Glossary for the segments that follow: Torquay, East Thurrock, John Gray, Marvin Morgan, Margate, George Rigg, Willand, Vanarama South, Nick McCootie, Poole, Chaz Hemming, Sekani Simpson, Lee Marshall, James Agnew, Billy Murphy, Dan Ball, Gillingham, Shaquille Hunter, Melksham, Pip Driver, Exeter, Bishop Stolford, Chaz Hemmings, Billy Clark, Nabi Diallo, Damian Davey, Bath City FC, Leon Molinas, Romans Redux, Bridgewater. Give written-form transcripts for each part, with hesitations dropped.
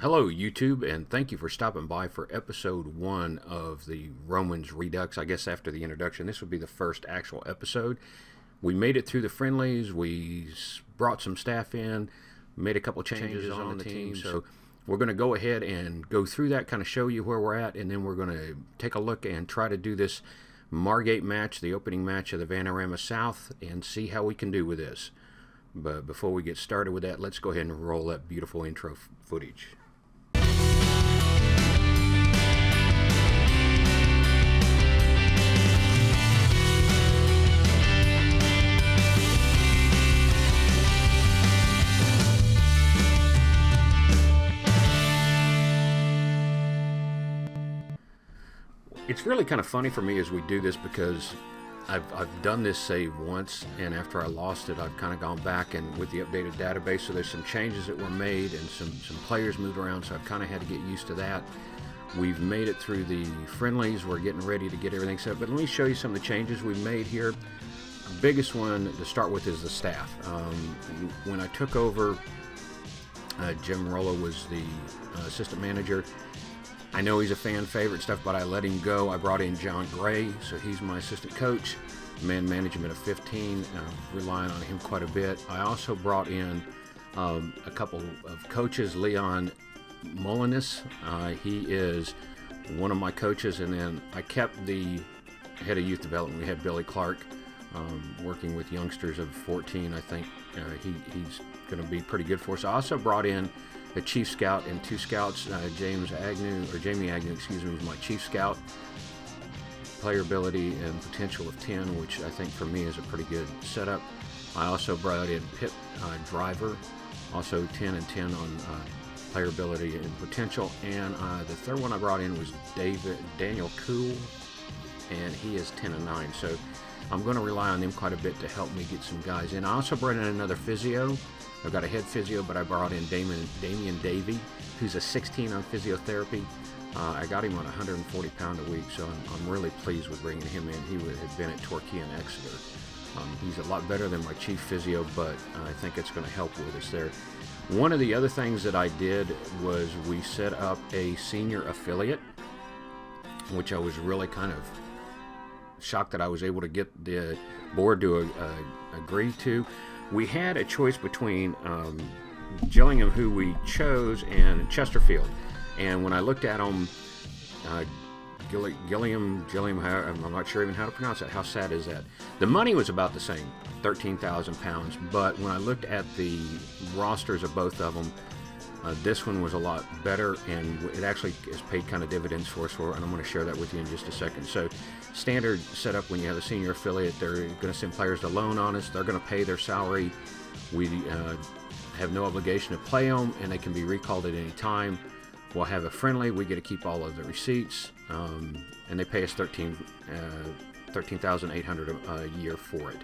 Hello YouTube, and thank you for stopping by for episode 1 of the Romans Redux. I guess after the introduction, this would be the first actual episode. We made it through the friendlies, we brought some staff in, made a couple changes on the team, so we're going to go ahead and go through that, kind of show you where we're at, and then we're going to take a look and try to do this Margate match, the opening match of the Vanarama South, and see how we can do with this. But before we get started with that, let's go ahead and roll that beautiful intro footage. It's really kind of funny for me as we do this, because I've done this save once, and after I lost it, I've kind of gone back and with the updated database, so there's some changes that were made and some players moved around, so I've kind of had to get used to that. We've made it through the friendlies. We're getting ready to get everything set, but let me show you some of the changes we've made here. The biggest one to start with is the staff. When I took over, Jim Rollo was the assistant manager. I know he's a fan favorite stuff, but I let him go. I brought in John Gray, so he's my assistant coach, man management of 15, relying on him quite a bit. I also brought in a couple of coaches. Leon Molinas, he is one of my coaches, and then I kept the head of youth development. We had Billy Clark working with youngsters of 14, I think. He's going to be pretty good for us. I also brought in a chief scout and two scouts. Jamie Agnew, excuse me, was my chief scout. Playability and potential of 10, which I think for me is a pretty good setup. I also brought in Pip Driver, also 10 and 10 on playability and potential. And the third one I brought in was David Daniel Cool, and he is 10 and 9. So I'm going to rely on them quite a bit to help me get some guys in. I also brought in another physio. I've got a head physio, but I brought in Damian Davey, who's a 16 on physiotherapy. I got him on 140 pound a week, so I'm really pleased with bringing him in. He had been at Torquay and Exeter. He's a lot better than my chief physio, but I think it's going to help with us there. One of the other things that I did was we set up a senior affiliate, which I was really kind of shocked that I was able to get the board to agree to. We had a choice between Gillingham, who we chose, and Chesterfield. And when I looked at them, Gillingham, I'm not sure even how to pronounce that. How sad is that? The money was about the same, £13,000. But when I looked at the rosters of both of them, this one was a lot better, and it actually has paid kind of dividends for us, and I'm going to share that with you in just a second. So standard setup when you have a senior affiliate, they're going to send players to loan on us. They're going to pay their salary. We have no obligation to play them, and they can be recalled at any time. We'll have a friendly. We get to keep all of the receipts, and they pay us $13,800 a year for it.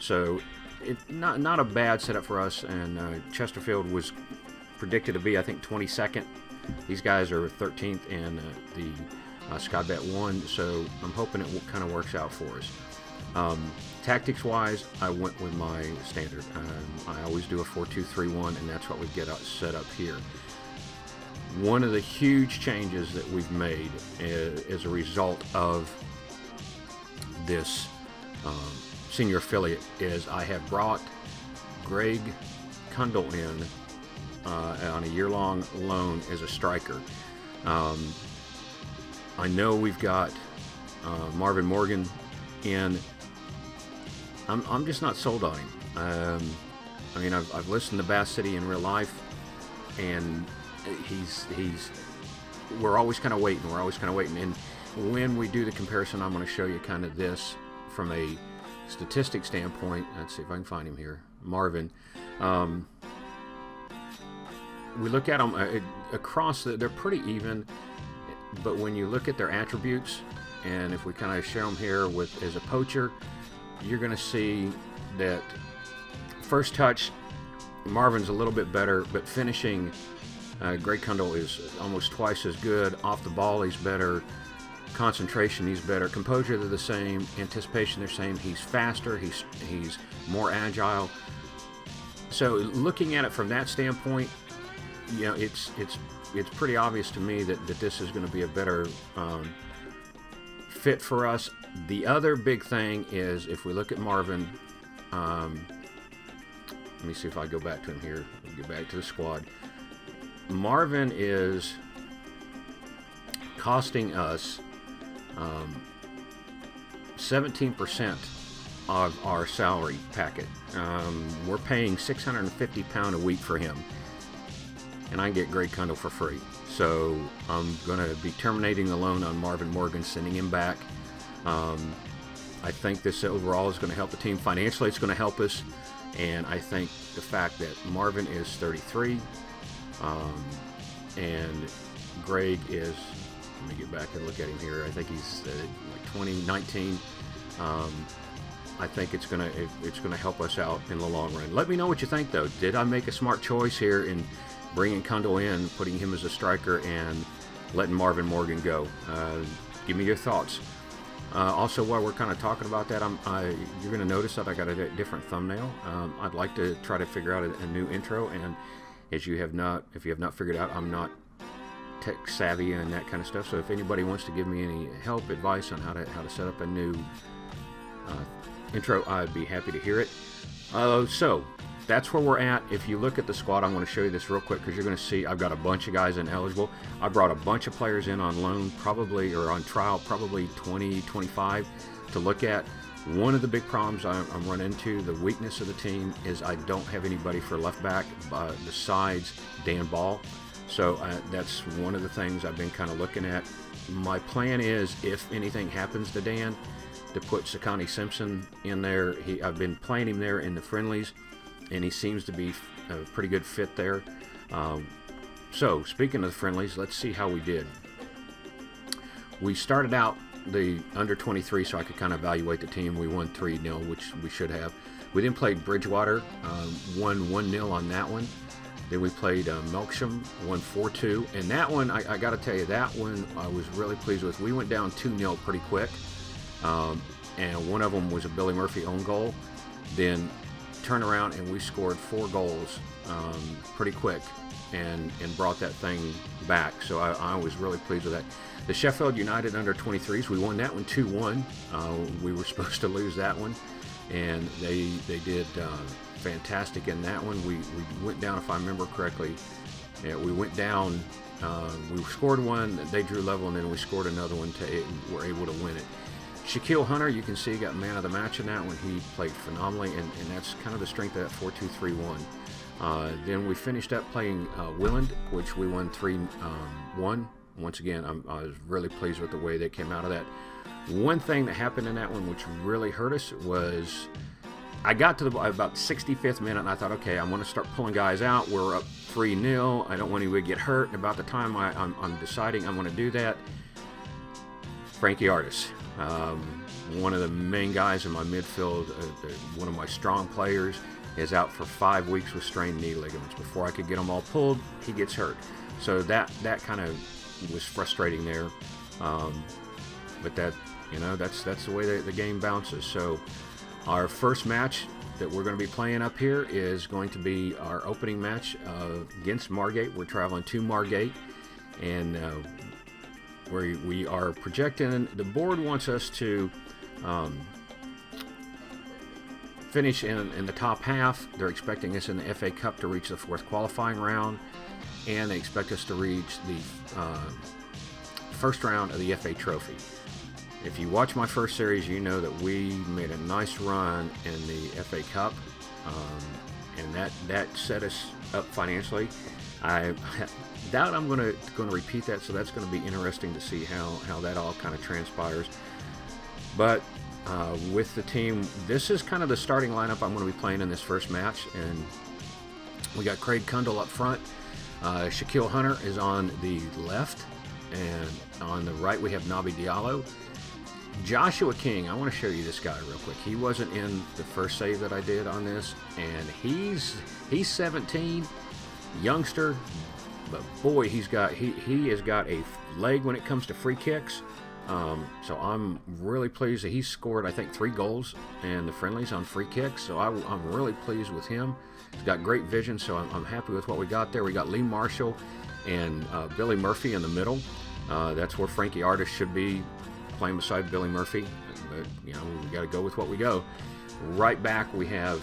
So it's not a bad setup for us, and Chesterfield was predicted to be, I think, 22nd. These guys are 13th and the Skybet 1, so I'm hoping it kind of works out for us. Tactics-wise, I went with my standard. I always do a 4-2-3-1, and that's what we get set up here. One of the huge changes that we've made as a result of this senior affiliate is I have brought Greg Cunnell in on a year-long loan as a striker. I know we've got Marvin Morgan in. I'm just not sold on him. I mean, I've listened to Bath City in real life, and we're always kind of waiting. And when we do the comparison, I'm going to show you kind of this from a statistic standpoint. Let's see if I can find him here. Marvin. We look at them across, they're pretty even, but when you look at their attributes, and if we kind of share them here with as a poacher, you're going to see that first touch, Marvin's a little bit better, but finishing, Greg Cunnell is almost twice as good. Off the ball, he's better. Concentration, he's better. Composure, they're the same. Anticipation, they're the same. He's faster. He's more agile. So looking at it from that standpoint, you know, it's pretty obvious to me that, this is going to be a better fit for us. The other big thing is, if we look at Marvin, let me see if I go back to him here, get back to the squad. Marvin is costing us 17% of our salary packet. We're paying £650 a week for him, and I get Greg Cunnell for free. So I'm going to be terminating the loan on Marvin Morgan, sending him back. I think this overall is going to help the team financially. It's going to help us, and I think the fact that Marvin is 33 and Greg is, let me get back and look at him here, I think he's like 2019. I think it's gonna help us out in the long run. Let me know what you think, though. Did I make a smart choice here in bringing Cunnell in, putting him as a striker, and letting Marvin Morgan go? Give me your thoughts. Also, while we're kind of talking about that, you're going to notice that I got a different thumbnail. I'd like to try to figure out a new intro, and as you have not, if you have not figured out, I'm not tech savvy and that kind of stuff. So if anybody wants to give me any help, advice on how to set up a new intro, I'd be happy to hear it. So that's where we're at. If you look at the squad, I want to show you this real quick, because you're going to see I've got a bunch of guys ineligible. I brought a bunch of players in on loan, probably, or on trial, probably 20, 25 to look at. One of the big problems I'm running into, the weakness of the team, is I don't have anybody for left back besides Dan Ball. So that's one of the things I've been kind of looking at. My plan is, if anything happens to Dan, to put Sekani Simpson in there. I've been playing him there in the friendlies, and he seems to be a pretty good fit there. So, speaking of the friendlies, let's see how we did. We started out the under 23, so I could kind of evaluate the team. We won 3-0, which we should have. We then played Bridgewater, won 1-0 on that one. Then we played Melksham, won 4-2. And that one, I got to tell you, that one I was really pleased with. We went down 2-0 pretty quick, and one of them was a Billy Murphy own goal. Then turn around and we scored 4 goals pretty quick, and brought that thing back. So I was really pleased with that. The Sheffield United under 23s, we won that one 2-1. We were supposed to lose that one, and they did fantastic in that one. We went down, if I remember correctly, we went down, we scored one, they drew level, and then we scored another one to, were able to win it. Shaquille Hunter, you can see, got man of the match in that one. He played phenomenally, and that's kind of the strength of that 4-2-3-1. Then we finished up playing Willand, which we won 3-1. Once again, I was really pleased with the way they came out of that. One thing that happened in that one which really hurt us was, I got to the, about the 65th minute, and I thought, okay, I'm going to start pulling guys out. We're up 3-0. I don't want anybody to get hurt. And about the time I'm deciding I'm going to do that, Frankie Artis, one of the main guys in my midfield, one of my strong players, is out for 5 weeks with strained knee ligaments. Before I could get them all pulled, he gets hurt. So that kind of was frustrating there. But that, you know, that's the way that the game bounces. So our first match that we're going to be playing up here is going to be our opening match against Margate. We're traveling to Margate, and we are projecting, the board wants us to finish in the top half. They're expecting us in the FA Cup to reach the 4th qualifying round, and they expect us to reach the first round of the FA Trophy. If you watch my first series, you know that we made a nice run in the FA Cup, and that set us up financially. I doubt I'm going to repeat that, so that's going to be interesting to see how that all kind of transpires. But with the team, this is kind of the starting lineup I'm going to be playing in this first match, and we got Greg Cunnell up front. Shaquille Hunter is on the left, and on the right we have Nabi Diallo. Joshua King, I want to show you this guy real quick. He wasn't in the first save that I did on this, and he's 17. Youngster, but boy, he has got a leg when it comes to free kicks. So I'm really pleased that he scored, I think, 3 goals in the friendlies on free kicks. So I'm really pleased with him. He's got great vision, so I'm happy with what we got there. We got Lee Marshall and Billy Murphy in the middle. That's where Frankie Artis should be, playing beside Billy Murphy. But, you know, we got to go with what we go. Right back, we have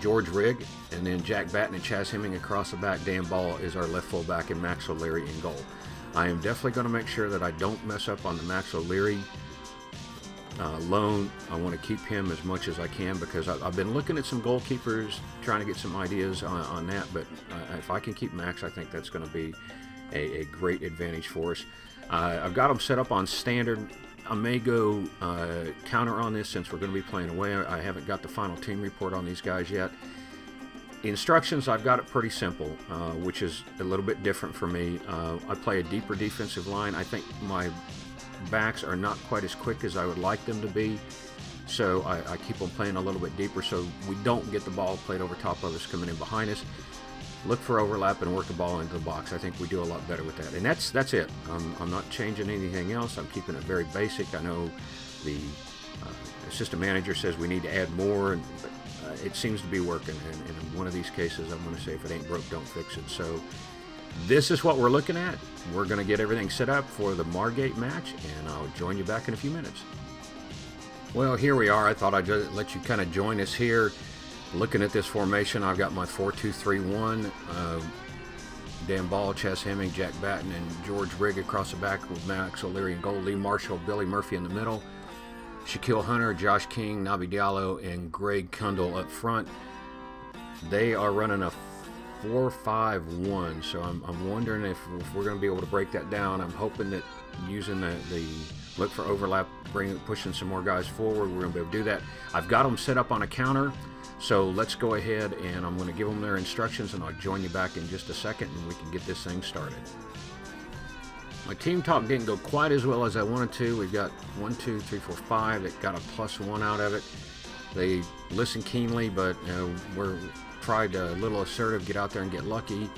George Rigg, and then Jack Batten and Chaz Hemming across the back. Dan Ball is our left full back, and Max O'Leary in goal. I am definitely going to make sure that I don't mess up on the Max O'Leary loan. I want to keep him as much as I can, because I've been looking at some goalkeepers, trying to get some ideas on that. But if I can keep Max, I think that's going to be a great advantage for us. I've got them set up on standard. I may go counter on this since we're going to be playing away. I haven't got the final team report on these guys yet. Instructions, I've got it pretty simple, which is a little bit different for me. I play a deeper defensive line. I think my backs are not quite as quick as I would like them to be, so I keep them playing a little bit deeper so we don't get the ball played over top of us coming in behind us. Look for overlap and work the ball into the box. I think we do a lot better with that. And that's it. I'm not changing anything else. I'm keeping it very basic. I know the assistant manager says we need to add more, and it seems to be working. And in one of these cases, I'm going to say, if it ain't broke, don't fix it. So this is what we're looking at. We're going to get everything set up for the Margate match, and I'll join you back in a few minutes. Well, here we are. I thought I'd just let you kind of join us here. Looking at this formation, I've got my 4-2-3-1. Dan Ball, Chaz Hemming, Jack Batten, and George Rigg across the back with Max O'Leary in goal. Lee Marshall, Billy Murphy in the middle. Shaquille Hunter, Josh King, Nabi Diallo, and Greg Cunnell up front. They are running a 4-5-1, so I'm wondering if we're going to be able to break that down. I'm hoping that using the look for overlap, pushing some more guys forward, we're going to be able to do that. I've got them set up on a counter. So let's go ahead, and I'm going to give them their instructions, and I'll join you back in just a second, and we can get this thing started. My team talk didn't go quite as well as I wanted to. We've got 1, 2, 3, 4, 5 that got a +1 out of it. They listened keenly, but we tried a little assertive, get out there and get lucky,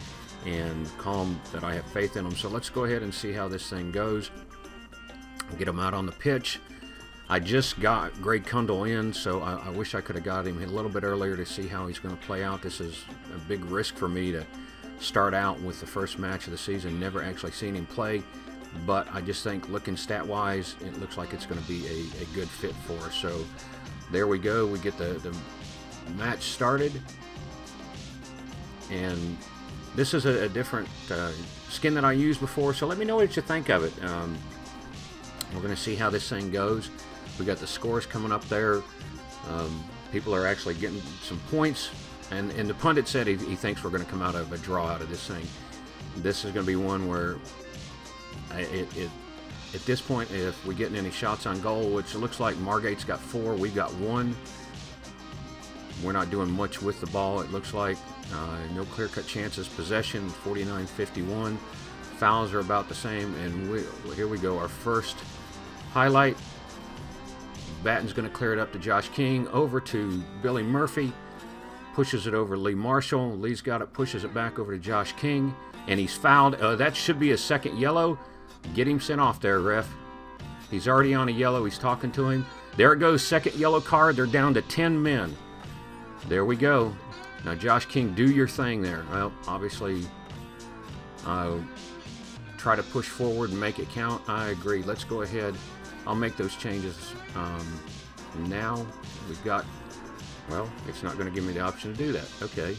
and calm that I have faith in them. So let's go ahead and see how this thing goes. Get them out on the pitch. I just got Greg Cunnell in, so I wish I could have got him a little bit earlier to see how he's going to play out. This is a big risk for me to start out with the first match of the season, never actually seen him play, but I just think looking stat-wise, it looks like it's going to be a good fit for us. So there we go. We get the match started, and this is a different skin that I used before, so let me know what you think of it. We're going to see how this thing goes. We got the scores coming up there. People are actually getting some points, and the pundit said he thinks we're going to come out of a draw out of this thing. This is going to be one where at this point, if we're getting any shots on goal, which it looks like Margate's got 4, we've got 1. We're not doing much with the ball, it looks like. No clear-cut chances. Possession 49-51. Fouls are about the same, and here we go. Our first highlight. Batten's going to clear it up to Josh King, over to Billy Murphy, pushes it over Lee Marshall. Lee's got it, pushes it back over to Josh King, and he's fouled. That should be a second yellow. Get him sent off there, ref. He's already on a yellow. He's talking to him. There it goes, second yellow card. They're down to 10 men. There we go. Now, Josh King, do your thing there. Well, obviously, try to push forward and make it count. I agree. Let's go ahead. I'll make those changes now. We've got, well, it's not going to give me the option to do that. Okay.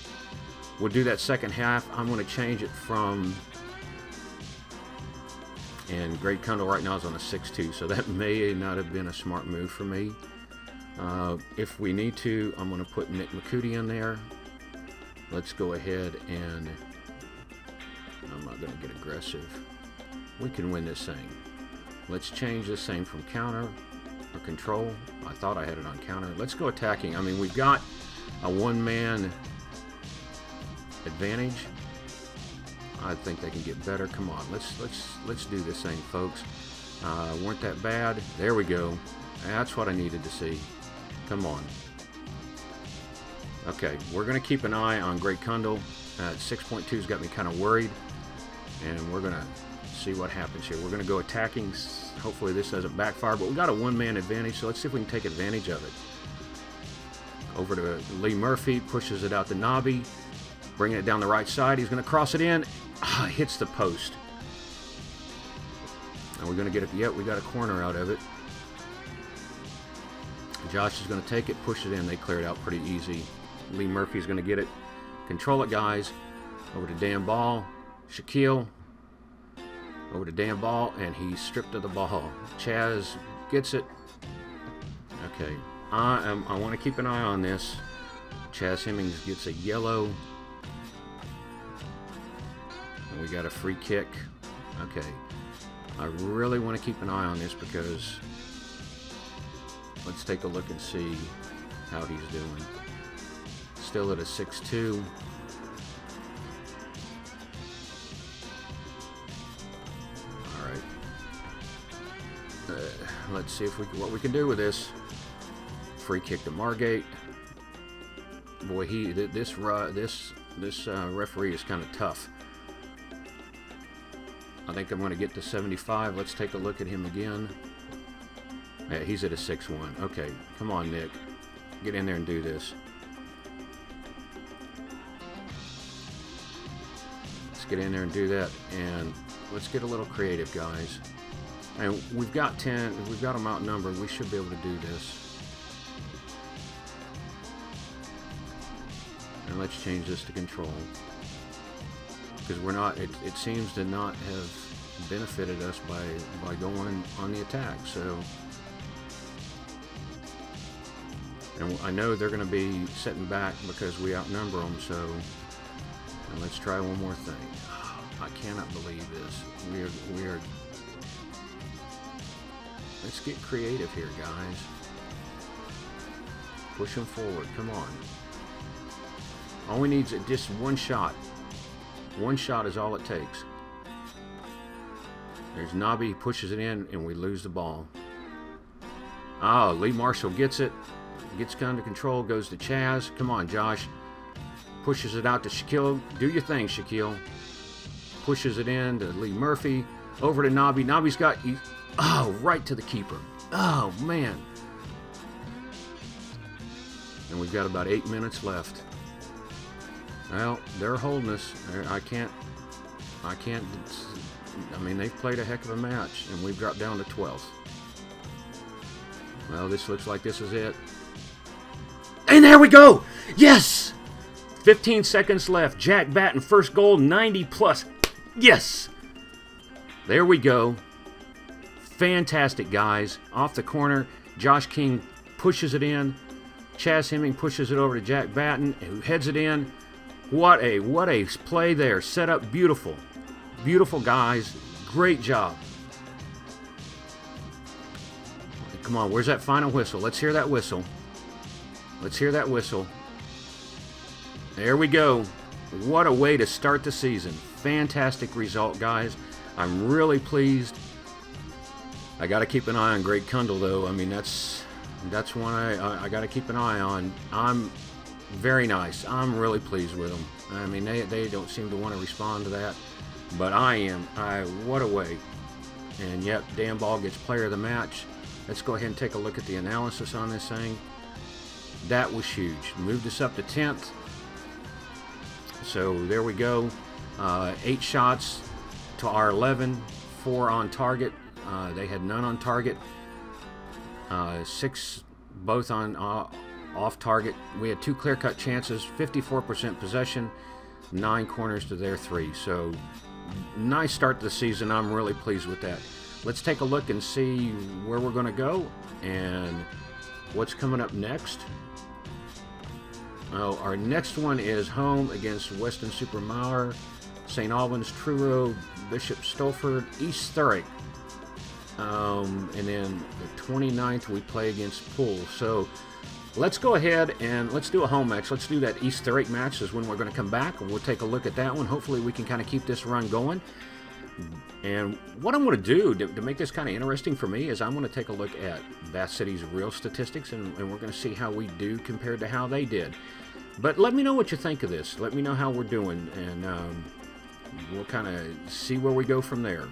We'll do that second half. I'm going to change it from, and Greg Cunnell right now is on a 6-2, so that may not have been a smart move for me. If we need to, I'm going to put Nick McCootie in there. Let's go ahead, and I'm not going to get aggressive. We can win this thing. Let's change this thing from counter or control. I thought I had it on counter. Let's go attacking. I mean, we've got a one-man advantage. I think they can get better. Come on, let's do this thing, folks. Weren't that bad. There we go. That's what I needed to see. Come on. Okay, we're going to keep an eye on Greg Cunnell. 6.2's got me kind of worried, and we're going to see what happens here. We're going to go attacking. Hopefully this doesn't backfire, but we've got a one-man advantage, so let's see if we can take advantage of it. Over to Lee Murphy, pushes it out to Nabi, bringing it down the right side. He's going to cross it in. Ah, hits the post. And we're going to get it. Yep, we got a corner out of it. Josh is going to take it, push it in. They clear it out pretty easy. Lee Murphy's going to get it. Control it, guys. Over to Dan Ball. Shaquille. Over to Dan Ball, and he's stripped of the ball. Chaz gets it. Okay. I want to keep an eye on this. Chaz Hemmings gets a yellow. And we got a free kick. Okay. I really want to keep an eye on this because let's take a look and see how he's doing. Still at a 6-2. All right. Let's see if we what we can do with this. Free kick to Margate. Boy, this referee is kind of tough. I think I'm going to get to 75. Let's take a look at him again. Yeah, he's at a 6-1. Okay, come on, Nick. Get in there and do this. Let's get in there and do that, and let's get a little creative, guys. And we've got 10. We've got them outnumbered. We should be able to do this. And let's change this to control, because we're not, it seems to not have benefited us by going on the attack. So, and I know they're going to be sitting back because we outnumber them. So, and let's try one more thing. I cannot believe this. We are let's get creative here, guys. Push them forward. Come on. All we need is just one shot. One shot is all it takes. There's Nabi, pushes it in, and we lose the ball. Oh, Lee Marshall gets it. Gets under control, goes to Chaz. Come on, Josh. Pushes it out to Shaquille. Do your thing, Shaquille. Pushes it in to Lee Murphy. Over to Nabi. Nabi's got... Oh, right to the keeper. Oh, man. And we've got about 8 minutes left. Well, they're holding us. I mean, they've played a heck of a match, and we've dropped down to 12th. Well, this looks like this is it. And there we go! Yes! 15 seconds left. Jack Batten, first goal, 90 plus. Yes! There we go. Fantastic, guys. Off the corner, Josh King pushes it in. Chaz Hemming pushes it over to Jack Batten, who heads it in. What a play there. Set up beautiful. Beautiful, guys. Great job. Come on, where's that final whistle? Let's hear that whistle. Let's hear that whistle. There we go. What a way to start the season. Fantastic result, guys. I'm really pleased. I got to keep an eye on Greg Cunnell, though. I mean, that's one I got to keep an eye on. Very nice. I'm really pleased with them. I mean, they don't seem to want to respond to that, but I am. What a way. And yep, Dan Ball gets player of the match. Let's go ahead and take a look at the analysis on this thing. That was huge. Moved us up to 10th. So there we go. 8 shots to our 11, 4 on target. They had none on target. 6 both on... off target. We had 2 clear-cut chances, 54% possession, 9 corners to their 3. So nice start to the season. I'm really pleased with that. Let's take a look and see where we're going to go and what's coming up next. Oh, our next one is home against Weston super Mauer, St. Albans, Truro, Bishop Stolford, East Thurrock. And then the 29th we play against Poole. So let's go ahead and let's do a home match. Let's do that East Thurrock match is when we're going to come back, and we'll take a look at that one. Hopefully we can kind of keep this run going. And what I'm going to do to make this kind of interesting for me is I'm going to take a look at Bath City's real statistics, and we're going to see how we do compared to how they did. But let me know what you think of this. Let me know how we're doing, and we'll kind of see where we go from there.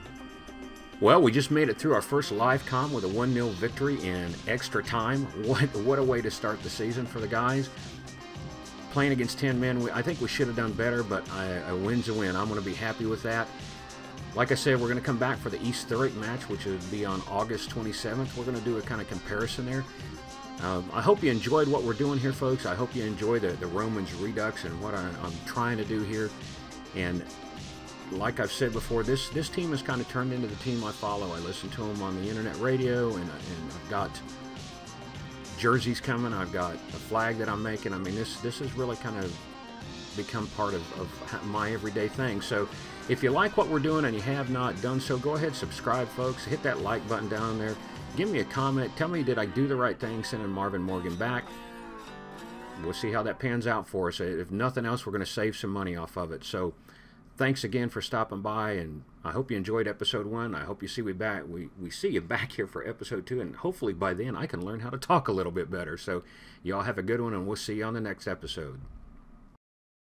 Well, we just made it through our first live com with a 1-0 victory in extra time. What a way to start the season for the guys. Playing against 10 men, I think we should have done better, but a win's a win. I'm going to be happy with that. Like I said, we're going to come back for the East Thurrock match, which would be on August 27th. We're going to do a kind of comparison there. I hope you enjoyed what we're doing here, folks. I hope you enjoy the Romans Redux and what I'm trying to do here. And like I've said before, this team has kind of turned into the team I follow. I listen to them on the internet radio, and I've got jerseys coming. I've got a flag that I'm making. I mean, this has really kind of become part of my everyday thing. So if you like what we're doing and you have not done so, go ahead, subscribe, folks. Hit that like button down there. Give me a comment. Tell me, did I do the right thing sending Marvin Morgan back? We'll see how that pans out for us. If nothing else, we're going to save some money off of it. So thanks again for stopping by, and I hope you enjoyed episode 1. I hope you see we see you back here for episode 2, and hopefully by then I can learn how to talk a little bit better. So y'all have a good one, and we'll see you on the next episode.